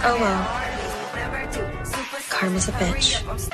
Oh well. Karma's a bitch.